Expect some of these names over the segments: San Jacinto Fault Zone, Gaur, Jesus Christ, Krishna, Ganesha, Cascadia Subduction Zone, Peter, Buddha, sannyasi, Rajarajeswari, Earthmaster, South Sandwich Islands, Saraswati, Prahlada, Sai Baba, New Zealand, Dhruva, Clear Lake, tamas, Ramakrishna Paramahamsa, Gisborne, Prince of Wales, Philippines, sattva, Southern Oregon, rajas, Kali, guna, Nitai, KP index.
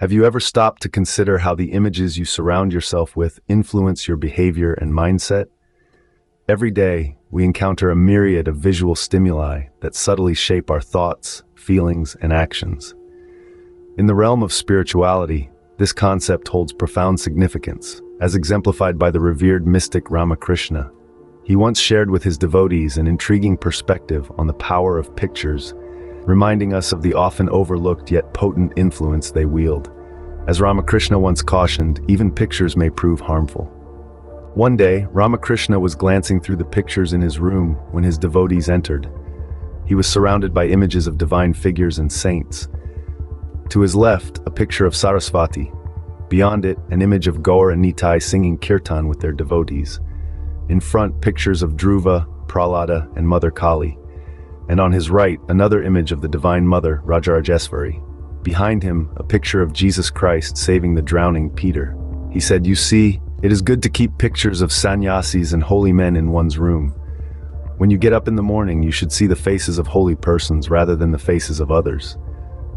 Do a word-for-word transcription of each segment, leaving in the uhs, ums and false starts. Have you ever stopped to consider how the images you surround yourself with influence your behavior and mindset? Every day, we encounter a myriad of visual stimuli that subtly shape our thoughts, feelings, and actions. In the realm of spirituality, this concept holds profound significance, as exemplified by the revered mystic Ramakrishna. He once shared with his devotees an intriguing perspective on the power of pictures, reminding us of the often overlooked yet potent influence they wield. As Ramakrishna once cautioned, even pictures may prove harmful. One day, Ramakrishna was glancing through the pictures in his room when his devotees entered. He was surrounded by images of divine figures and saints. To his left, a picture of Saraswati. Beyond it, an image of Gaur and Nitai singing kirtan with their devotees. In front, pictures of Dhruva, Prahlada, and Mother Kali. And on his right, another image of the Divine Mother, Rajarajeswari. Behind him, a picture of Jesus Christ saving the drowning Peter. He said, "You see, it is good to keep pictures of sannyasis and holy men in one's room. When you get up in the morning, you should see the faces of holy persons rather than the faces of others.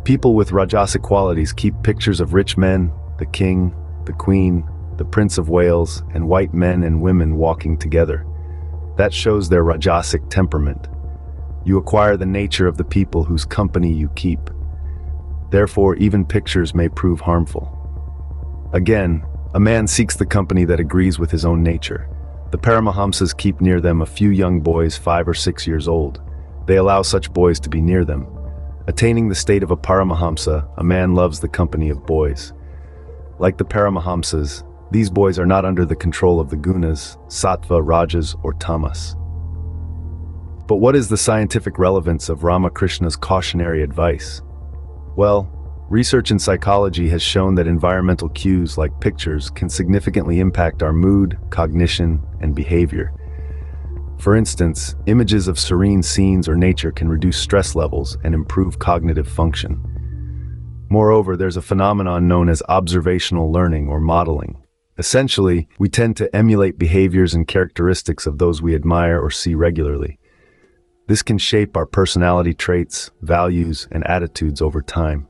People with Rajasic qualities keep pictures of rich men, the king, the queen, the Prince of Wales, and white men and women walking together. That shows their Rajasic temperament. You acquire the nature of the people whose company you keep. Therefore, even pictures may prove harmful. Again, a man seeks the company that agrees with his own nature. The Paramahamsas keep near them a few young boys five or six years old. They allow such boys to be near them. Attaining the state of a Paramahamsa, a man loves the company of boys. Like the Paramahamsas, these boys are not under the control of the gunas, sattva, rajas, or tamas." But what is the scientific relevance of Ramakrishna's cautionary advice? Well, research in psychology has shown that environmental cues like pictures can significantly impact our mood, cognition, and behavior. For instance, images of serene scenes or nature can reduce stress levels and improve cognitive function. Moreover, there's a phenomenon known as observational learning or modeling. Essentially, we tend to emulate behaviors and characteristics of those we admire or see regularly. This can shape our personality traits, values, and attitudes over time.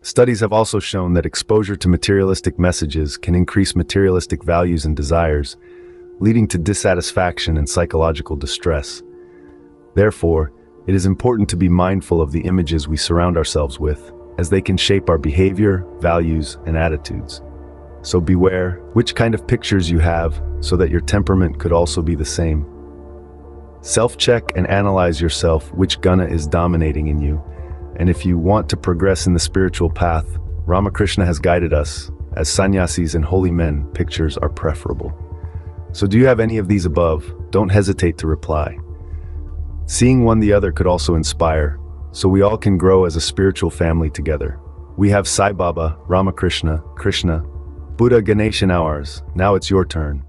Studies have also shown that exposure to materialistic messages can increase materialistic values and desires, leading to dissatisfaction and psychological distress. Therefore, it is important to be mindful of the images we surround ourselves with, as they can shape our behavior, values, and attitudes. So beware which kind of pictures you have, so that your temperament could also be the same. Self-check and analyze yourself which guna is dominating in you, and if you want to progress in the spiritual path, Ramakrishna has guided us, as sannyasis and holy men, pictures are preferable. So do you have any of these above? Don't hesitate to reply. Seeing one the other could also inspire, so we all can grow as a spiritual family together. We have Sai Baba, Ramakrishna, Krishna, Buddha, Ganesha in ours. Now it's your turn.